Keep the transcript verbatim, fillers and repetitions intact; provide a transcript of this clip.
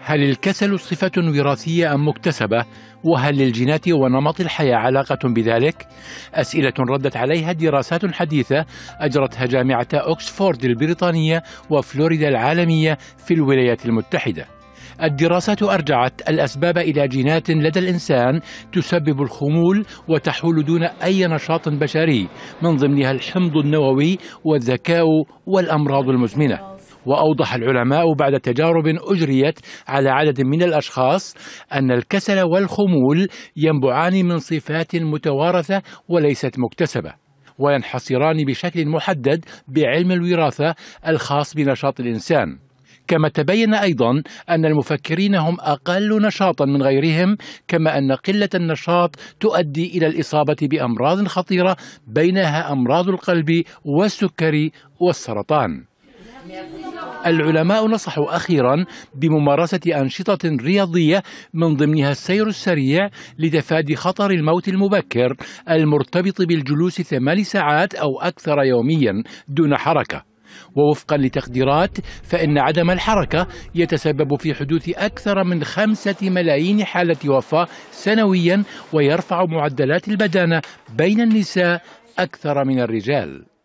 هل الكسل صفة وراثية أم مكتسبة؟ وهل للجينات ونمط الحياة علاقة بذلك؟ أسئلة ردت عليها دراسات حديثة أجرتها جامعة أكسفورد البريطانية وفلوريدا العالمية في الولايات المتحدة. الدراسات أرجعت الأسباب إلى جينات لدى الإنسان تسبب الخمول وتحول دون أي نشاط بشري، من ضمنها الحمض النووي والذكاء والأمراض المزمنة. وأوضح العلماء بعد تجارب أجريت على عدد من الأشخاص أن الكسل والخمول ينبعان من صفات متوارثة وليست مكتسبة، وينحصران بشكل محدد بعلم الوراثة الخاص بنشاط الإنسان. كما تبين أيضا أن المفكرين هم أقل نشاطا من غيرهم، كما أن قلة النشاط تؤدي إلى الإصابة بأمراض خطيرة بينها أمراض القلب والسكري والسرطان. العلماء نصحوا أخيرا بممارسة أنشطة رياضية من ضمنها السير السريع لتفادي خطر الموت المبكر المرتبط بالجلوس ثمان ساعات أو أكثر يوميا دون حركة. ووفقا لتقديرات فإن عدم الحركة يتسبب في حدوث أكثر من خمسة ملايين حالة وفاة سنويا، ويرفع معدلات البدانة بين النساء أكثر من الرجال.